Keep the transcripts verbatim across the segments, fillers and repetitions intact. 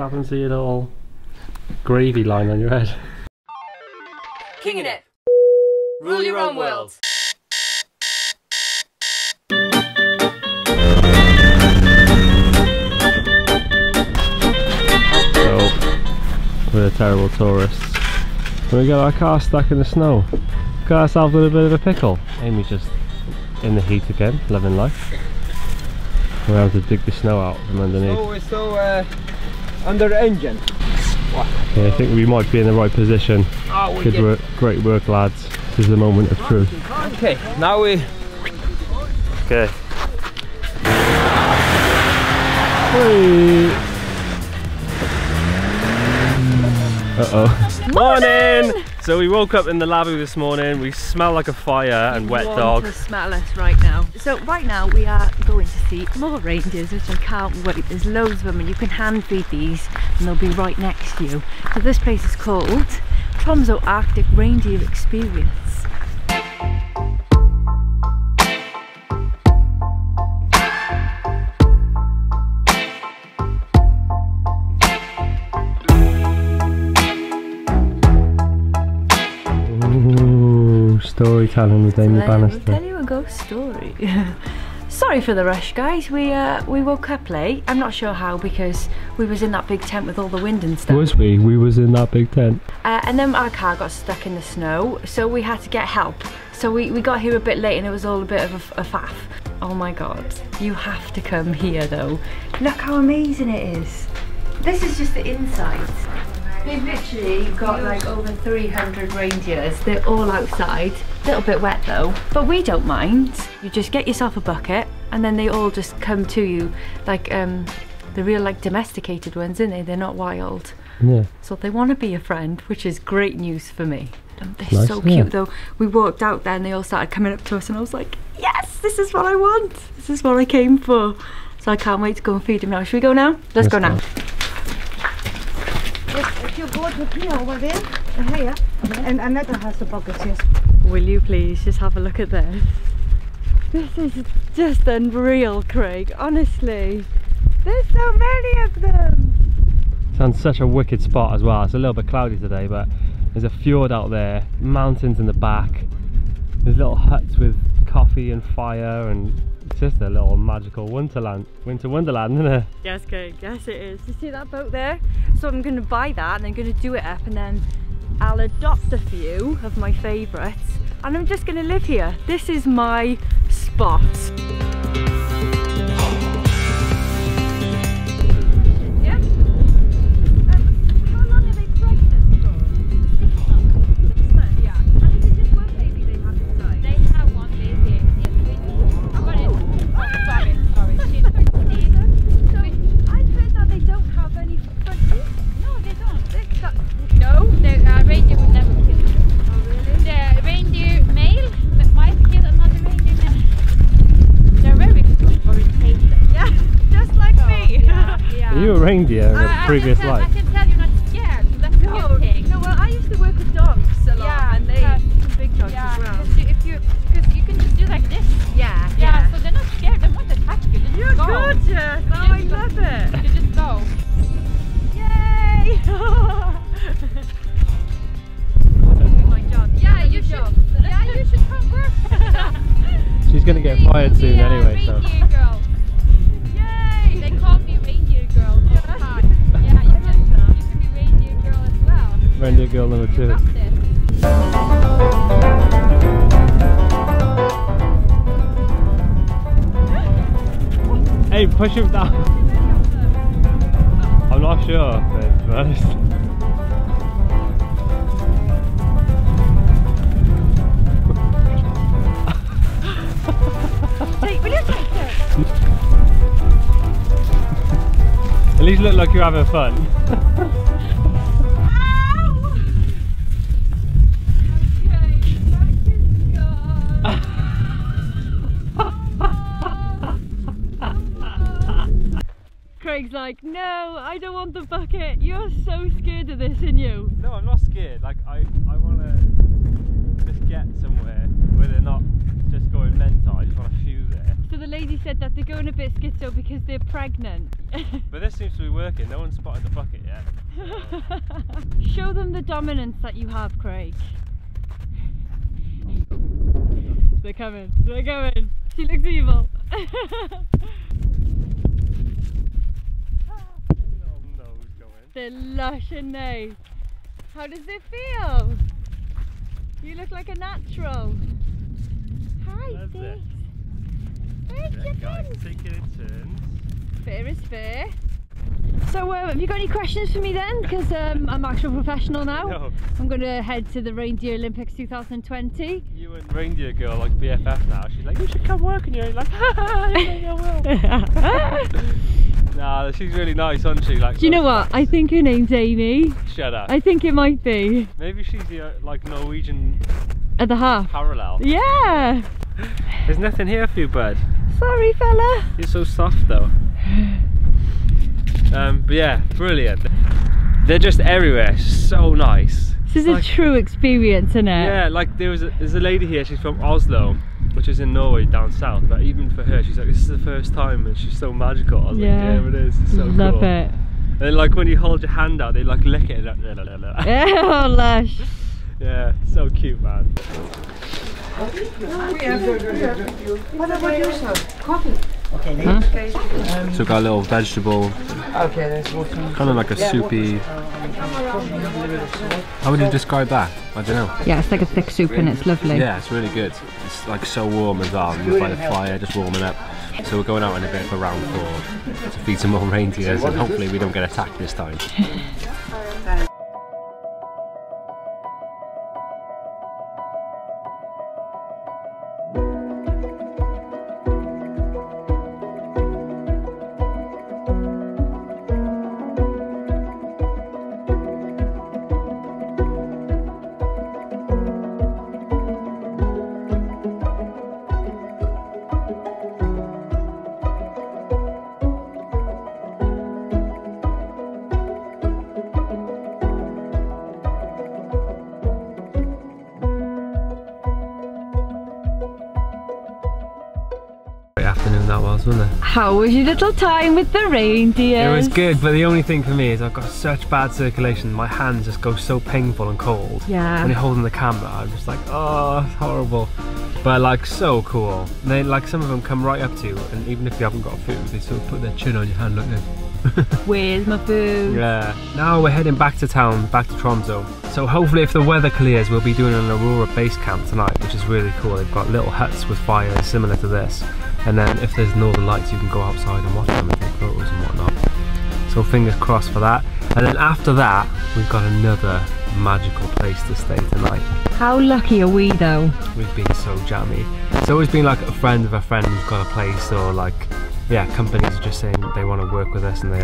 What happens to your little gravy line on your head? King in it. Rule your own world. So, we're the terrible tourists. We got our car stuck in the snow. Got ourselves in a bit of a pickle. Amy's just in the heat again, loving life. We're going to have to dig the snow out from underneath. Oh, it's so uh, under engine. Yeah, I think we might be in the right position. Oh, we Good work, great work, lads. This is the moment of truth. Okay, now we. Okay. Whee. Uh oh. Morning. Morning! So we woke up in the Lavu this morning. We smell like a fire and wet dog. To smell us right now. So right now we are going to see more reindeers, which I can't wait. There's loads of them, and you can hand feed these, and they'll be right next to you. So this place is called Tromsø Arctic Reindeer Experience. Storytelling with Amy Bannister. Tell you a ghost story. Sorry for the rush, guys. We uh, we woke up late. I'm not sure how, because we was in that big tent with all the wind and stuff. Was we? We was in that big tent. Uh, and then our car got stuck in the snow, so we had to get help. So we, we got here a bit late, and it was all a bit of a, a faff. Oh my God. You have to come here though. Look how amazing it is. This is just the inside. They've literally got like over three hundred reindeers. They're all outside. A little bit wet though, but we don't mind. You just get yourself a bucket, and then they all just come to you. Like um, the real like domesticated ones, aren't they? They're not wild. Yeah. So they want to be a friend, which is great news for me. And they're nice, so cute yeah. though. We walked out there and they all started coming up to us, and I was like, yes, this is what I want. This is what I came for. So I can't wait to go and feed them now. Should we go now? Let's, Let's go now. Go. If you go to Pia over there, and here, and Annette has the buckets, yes. Will you please just have a look at this? This is just unreal, Craig, honestly. There's so many of them! It's on such a wicked spot as well. It's a little bit cloudy today, but there's a fjord out there, mountains in the back. There's little huts with coffee and fire, and it's just a little magical winterland, winter wonderland, isn't it? Yes, Craig, yes it is. You see that boat there? So I'm going to buy that, and I'm going to do it up, and then I'll adopt a few of my favourites, and I'm just going to live here. This is my spot. Yeah? Um, how long are they pregnant for? Six months. Six months, yeah. And is it just one baby they have inside? They have one baby. I've got it. Oh, sorry, sorry. So, I've heard that they don't have any front teeth. No, they don't. They've got... No, the uh, reindeer would never kill them. Oh really? The reindeer male might kill another reindeer male. They're very good for imitation. Yeah, just like oh, me. Yeah, yeah. Are you a reindeer in a previous tell, life? I can tell you're not scared, so that's no, a good thing. No, well I used to work with dogs a lot, yeah, and they have big dogs yeah, as well. Because you, you, you can just do like this. Yeah, yeah. Yeah, so they're not scared, they won't attack you, they just you're go. You're gorgeous! Oh, I love go. It! You just go. Yay! Yeah, you should, yeah, you should come work. She's gonna get fired soon yeah, anyway, so. Reindeer girl. Yay! They call me reindeer girl. Yeah, yeah you, can, you can be reindeer girl as well. Reindeer girl number two. Hey, push him down. I'm not sure, to be honest. At least look like you're having fun. Ow! Okay, back in God. Craig's like, no, I don't want the bucket. You're so scared of this, aren't you? No, I'm not scared. Like, I, I want to just get somewhere where they're not just going mental. I just want to few there. after the lady said that they're going a bit schizo because they're pregnant. But this seems to be working, no one's spotted the bucket yet. Show them the dominance that you have, Craig. They're coming, they're coming. She looks evil. They're lush, aren't they? How does it feel? You look like a natural. Hi, Steve. Where's your guys, take it in turns. Fair is fair. So, um, have you got any questions for me then? Because um, I'm an actual professional now. No. I'm going to head to the Reindeer Olympics two thousand twenty. You and Reindeer Girl like B F F now. She's like, you should come work, and you're like, ha ha, I will. Nah, she's really nice, isn't she? Like, do you know what? Nice. I think her name's Amy. Shut up. I think it might be. Maybe she's the uh, like Norwegian. At the half. Parallel. Yeah. There's nothing here for you, bud. Sorry, fella. You're so soft, though. Um, but yeah, brilliant. They're just everywhere. So nice. This is like a true experience, isn't it? Yeah, like there was a, there's a lady here. She's from Oslo, which is in Norway down south. But even for her, she's like, this is the first time, and she's so magical. I was yeah. like, yeah, it is. It's so Love cool. Love it. And then, like when you hold your hand out, they like lick it. Oh, lush. Yeah, so cute, man. What about you, sir? Coffee. Okay, huh? um, so got a little vegetable, okay, kind of like a soupy. How would you describe that? I don't know. Yeah, it's like a thick soup and it's lovely. Yeah, it's really good. It's like so warm as well. You're by the fire, just warming up. So we're going out in a bit of a round for to feed some more reindeers, and hopefully we don't get attacked this time. Afternoon that was, wasn't it? How was your little time with the reindeer? It was good, but the only thing for me is I've got such bad circulation, my hands just go so painful and cold. Yeah. When you're holding the camera, I'm just like, oh, it's horrible. But like, so cool. And they, like, some of them come right up to you, and even if you haven't got food, they sort of put their chin on your hand like this. Where's my food? Yeah. Now we're heading back to town, back to Tromsø. So hopefully if the weather clears, we'll be doing an Aurora base camp tonight, which is really cool. They've got little huts with fires similar to this. And then if there's northern lights, you can go outside and watch them and take photos and whatnot. So fingers crossed for that. And then after that, we've got another magical place to stay tonight. How lucky are we though? We've been so jammy. It's always been like a friend of a friend who's got a place, or like, yeah, companies are just saying they want to work with us and they,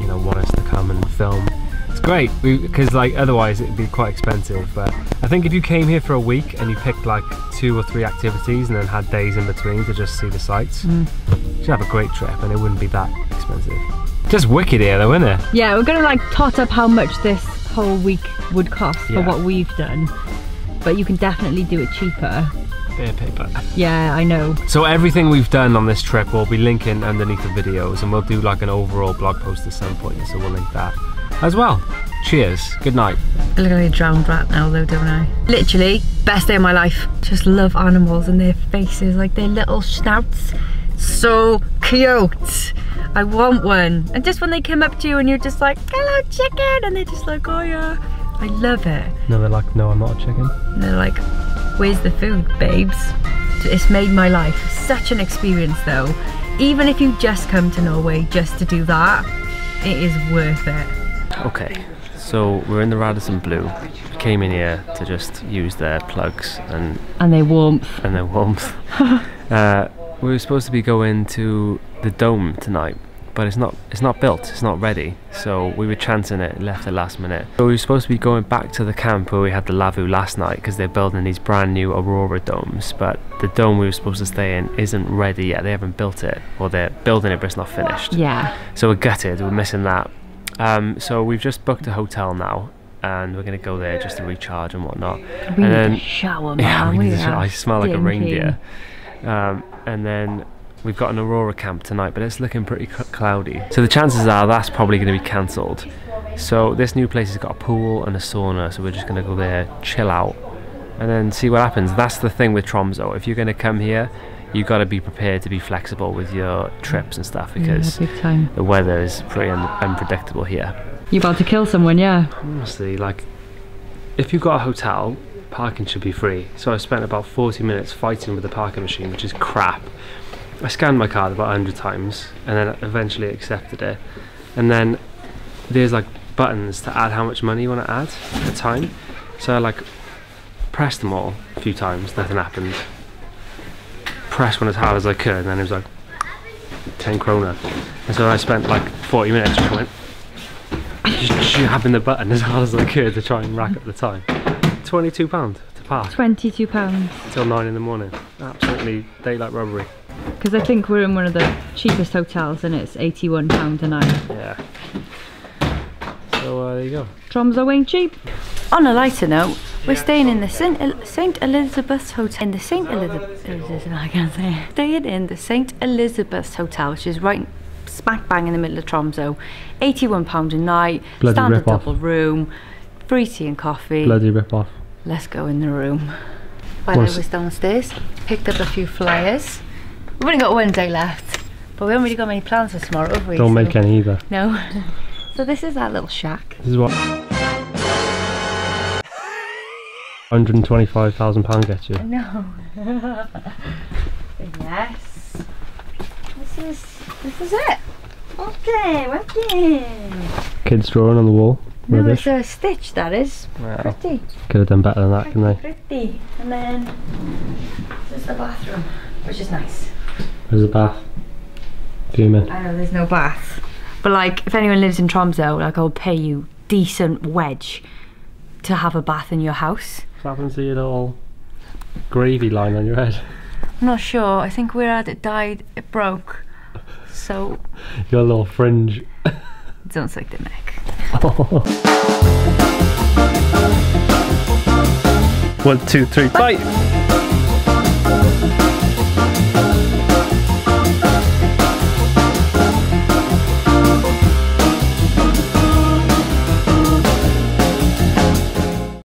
you know, want us to come and film. It's great, because like otherwise it'd be quite expensive. But I think if you came here for a week and you picked like two or three activities and then had days in between to just see the sights, mm. you'd have a great trip and it wouldn't be that expensive. Just wicked here though, isn't it? Yeah, we're gonna like tot up how much this whole week would cost yeah. for what we've done, but you can definitely do it cheaper. Bare paper. Yeah, I know. So everything we've done on this trip we'll be linking underneath the videos, and we'll do like an overall blog post at some point, so we'll link that as well. Cheers, good night. I look like a drowned rat now though, don't I? Literally, best day of my life. Just love animals and their faces, like their little snouts. So cute. I want one. And just when they come up to you and you're just like, hello chicken, and they're just like, oh yeah. I love it. No, they're like, no, I'm not a chicken. And they're like, where's the food, babes? It's made my life. Such an experience though. Even if you just come to Norway just to do that, it is worth it. Okay, so we're in the Radisson Blue. We came in here to just use their plugs and... And their warmth. And their warmth. uh, we were supposed to be going to the dome tonight, but it's not it's not built, it's not ready. So we were chancing it, left at last minute. So we were supposed to be going back to the camp where we had the Lavu last night, because they're building these brand new Aurora domes, but the dome we were supposed to stay in isn't ready yet. They haven't built it, or they're building it but it's not finished. Yeah. So we're gutted, we're missing that. Um, so we've just booked a hotel now, and we're gonna go there just to recharge and whatnot. We and need then, a shower, man. Yeah, we we need a shower. I smell like a reindeer. Um, and then We've got an Aurora camp tonight, but it's looking pretty cloudy, so the chances are that's probably going to be cancelled. So this new place has got a pool and a sauna, so we're just going to go there, chill out, and then see what happens. That's the thing with Tromsø. If you're going to come here, you've got to be prepared to be flexible with your trips and stuff, because yeah, big time. The weather is pretty un unpredictable here. You're about to kill someone, yeah. Honestly, like, if you've got a hotel, parking should be free. So I spent about forty minutes fighting with the parking machine, which is crap. I scanned my card about a hundred times and then eventually accepted it. And then there's like buttons to add how much money you want to add at a time. So I like pressed them all a few times, nothing happened. Pressed one as hard as I could, and then it was like ten kroner. And so I spent like forty minutes just went, just jabbing the button as hard as I could to try and rack up the time. twenty-two pounds to park. twenty-two pounds. Till nine in the morning. Absolutely daylight robbery. Because I think we're in one of the cheapest hotels and it's eighty-one pounds a night. Yeah. So uh, there you go. Tromsø ain't cheap. On a lighter note, we're staying in the Saint Elizabeth's Hotel. In the Saint Elizabeth's, I can't say it. Staying in the Saint Elizabeth's Hotel, which is right smack bang in the middle of Tromsø. eighty-one pounds a night, bloody standard double room, free tea and coffee. Bloody rip off. Let's go in the room. While Once. I was downstairs, picked up a few flyers. We've only got one day left, but we haven't really got many plans for tomorrow, have we? Don't so make any either. No. So this is that little shack. This is what one hundred and twenty-five thousand pounds gets you. No. Yes. This is this is it. Okay, okay. Kids drawing on the wall. No, rubbish. It's a stitch, that is. Wow. Pretty. Could have done better than that, couldn't they? Pretty. And then there's the bathroom, which is nice. There's a bath. Fuming. I know there's no bath, but like if anyone lives in Tromsø, like I'll pay you decent wedge to have a bath in your house. What happens to your little gravy line on your head? I'm not sure. I think where it died, it broke. So your little fringe. Don't stick the neck. One, two, three, bite.